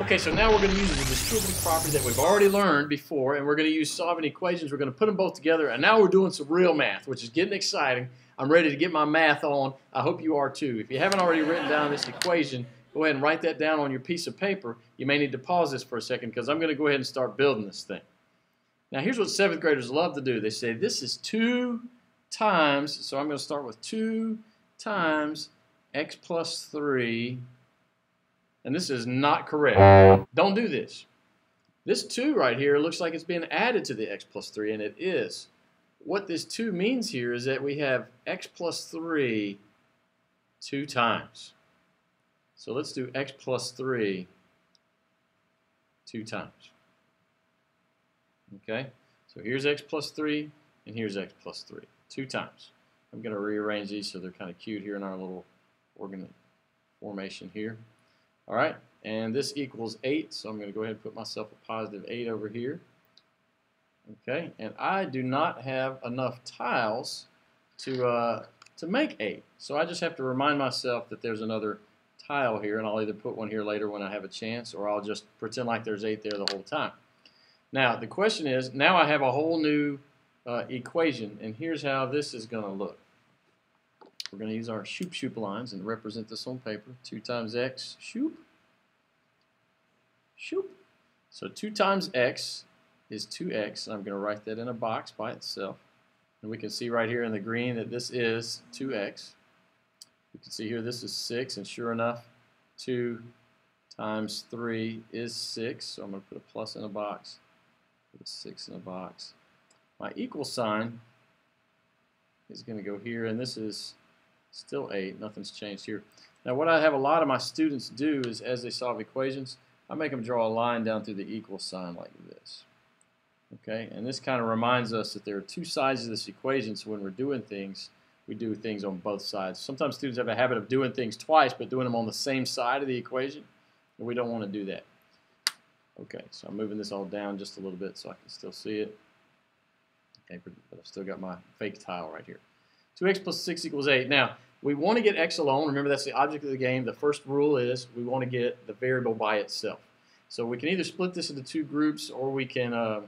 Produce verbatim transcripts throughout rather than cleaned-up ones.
Okay, so now we're going to use the distributive property that we've already learned before, and we're going to use solving equations. We're going to put them both together, and now we're doing some real math, which is getting exciting. I'm ready to get my math on. I hope you are too. If you haven't already written down this equation, go ahead and write that down on your piece of paper. You may need to pause this for a second because I'm going to go ahead and start building this thing. Now here's what seventh graders love to do. They say this is two times, so I'm going to start with two times x plus three, and this is not correct. Don't do this. This two right here looks like it's being added to the x plus three, and it is. What this two means here is that we have x plus three two times. So let's do x plus three two times. Okay, so here's x plus three, and here's x plus three, two times. I'm going to rearrange these so they're kind of cute here in our little organ formation here. All right, and this equals eight, so I'm going to go ahead and put myself a positive eight over here. Okay, and I do not have enough tiles to, uh, to make eight, so I just have to remind myself that there's another tile here, and I'll either put one here later when I have a chance, or I'll just pretend like there's eight there the whole time. Now, the question is, now I have a whole new uh, equation, and here's how this is going to look. We're going to use our shoop shoop lines and represent this on paper. two times x, shoop, shoop. So two times x is two x, and I'm going to write that in a box by itself. And we can see right here in the green that this is two x. You can see here this is six, and sure enough, two times three is six, so I'm going to put a plus in a box. Put six in a box. My equal sign is going to go here, and this is still eight. Nothing's changed here. Now, what I have a lot of my students do is, as they solve equations, I make them draw a line down through the equal sign like this. Okay, and this kind of reminds us that there are two sides of this equation, so when we're doing things, we do things on both sides. Sometimes students have a habit of doing things twice, but doing them on the same side of the equation, and we don't want to do that. Okay, so I'm moving this all down just a little bit so I can still see it. Okay, but I've still got my fake tile right here. two x plus six equals eight. Now, we want to get x alone. Remember, that's the object of the game. The first rule is we want to get the variable by itself. So we can either split this into two groups, or we can uh,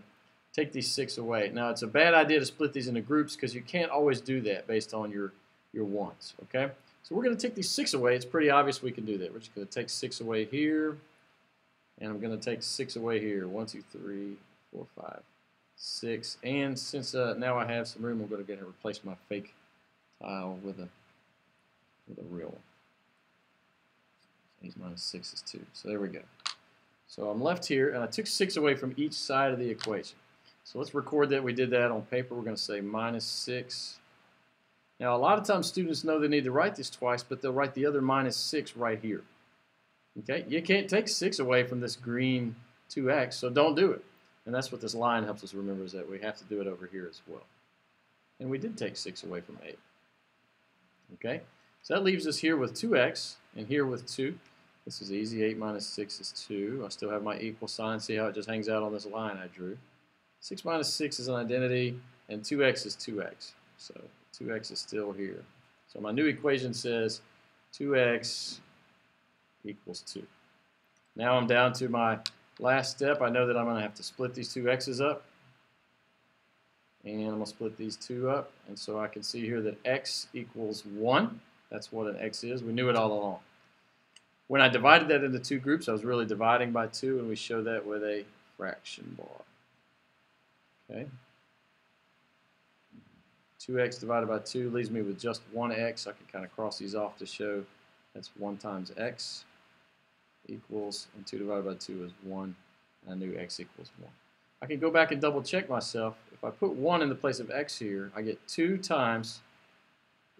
take these six away. Now, it's a bad idea to split these into groups because you can't always do that based on your, your wants. Okay? So we're going to take these six away. It's pretty obvious we can do that. We're just going to take six away here. And I'm going to take six away here. One, two, three, four, five, six. And since uh, now I have some room, I'm going to go ahead and replace my fake tile with a with a real one. Eight minus six is two. So there we go. So I'm left here, and I took six away from each side of the equation. So let's record that we did that on paper. We're going to say minus six. Now, a lot of times students know they need to write this twice, but they'll write the other minus six right here. Okay, you can't take six away from this green two x, so don't do it. And that's what this line helps us remember, is that we have to do it over here as well. And we did take six away from eight. Okay, so that leaves us here with two x and here with two. This is easy. eight minus six is two. I still have my equal sign. See how it just hangs out on this line I drew. six minus six is an identity, and two x is two x. So two x is still here. So my new equation says two x equals two. Now I'm down to my last step. I know that I'm going to have to split these two x's up. And I'm going to split these two up. And so I can see here that x equals one. That's what an x is. We knew it all along. When I divided that into two groups, I was really dividing by two, and we show that with a fraction bar. Okay. two x divided by two leaves me with just one x. I can kind of cross these off to show that's one times x equals, and two divided by two is one. And I knew x equals one. I can go back and double check myself. If I put one in the place of x here, I get two times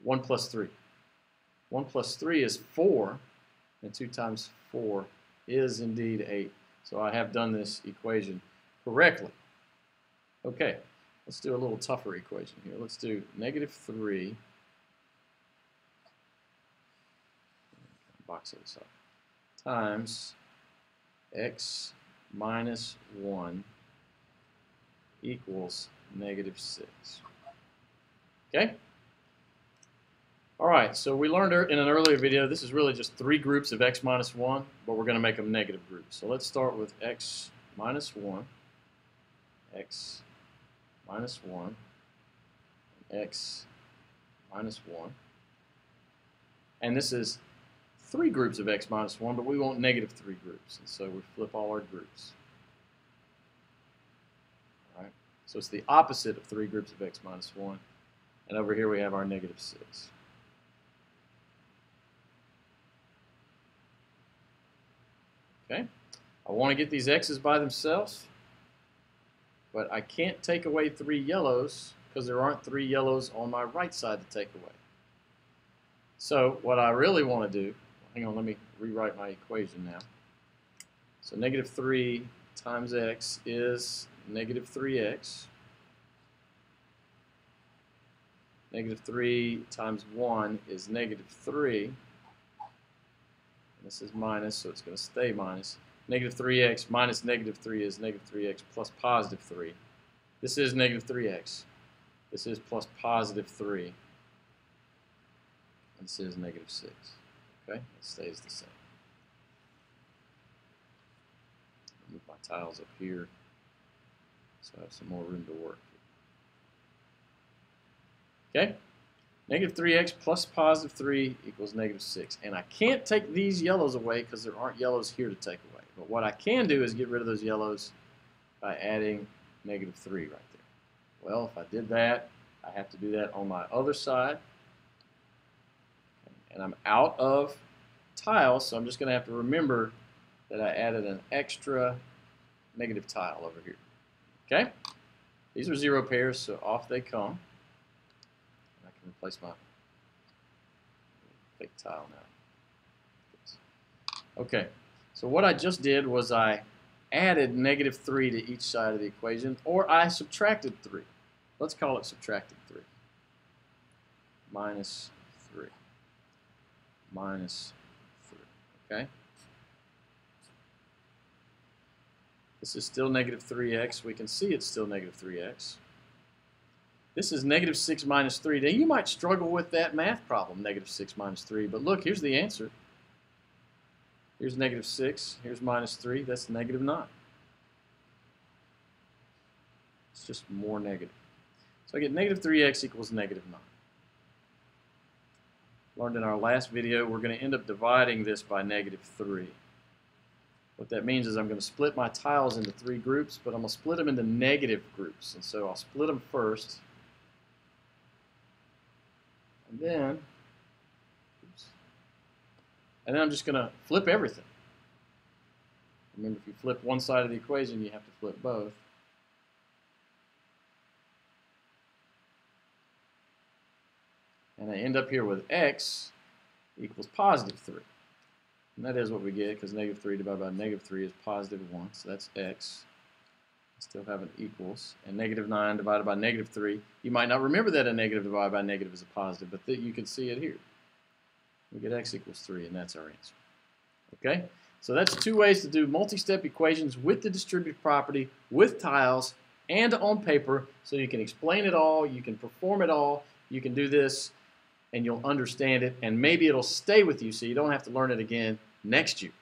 one plus three. one plus three is four, and two times four is indeed eight. So I have done this equation correctly. Okay, let's do a little tougher equation here. Let's do negative three. Box this up. Times x minus one equals negative six. Okay? Alright, so we learned in an earlier video this is really just three groups of x minus one, but we're going to make them negative groups. So let's start with x minus one, x minus one, and x minus one. And this is three groups of x minus one, but we want negative three groups, and so we flip all our groups. All right, so it's the opposite of three groups of x minus one, and over here we have our negative six. Okay, I want to get these x's by themselves, but I can't take away three yellows because there aren't three yellows on my right side to take away. So what I really want to do, hang on, let me rewrite my equation now. So negative three times x is negative three x. Negative three times one is negative three. This is minus, so it's going to stay minus. Negative three x minus negative three is negative three x plus positive three. This is negative three x. This is plus positive three. This is negative six. Okay, it stays the same. I'll move my tiles up here so I have some more room to work here. Okay, negative three x plus positive three equals negative six. And I can't take these yellows away because there aren't yellows here to take away. But what I can do is get rid of those yellows by adding negative three right there. Well, if I did that, I have to do that on my other side. And I'm out of tiles, so I'm just going to have to remember that I added an extra negative tile over here. Okay? These are zero pairs, so off they come. And I can replace my fake tile now. Okay, so what I just did was I added negative three to each side of the equation, or I subtracted three. Let's call it subtracted three. Minus three. Minus three, okay? This is still negative three x. We can see it's still negative three x. This is negative six minus three. Now, you might struggle with that math problem, negative six minus three, but look, here's the answer. Here's negative six. Here's minus three. That's negative nine. It's just more negative. So I get negative three x equals negative nine. Learned in our last video, we're going to end up dividing this by negative three. What that means is I'm going to split my tiles into three groups, but I'm going to split them into negative groups. And so I'll split them first. And then, oops, and then I'm just going to flip everything. Remember, if you flip one side of the equation, you have to flip both. And I end up here with x equals positive three. And that is what we get, because negative three divided by negative three is positive one. So that's x. I still have an equals. And negative nine divided by negative three. You might not remember that a negative divided by negative is a positive, but th you can see it here. We get x equals three, and that's our answer. Okay? So that's two ways to do multi-step equations with the distributive property, with tiles, and on paper. So you can explain it all. You can perform it all. You can do this, and you'll understand it, and maybe it'll stay with you so you don't have to learn it again next year.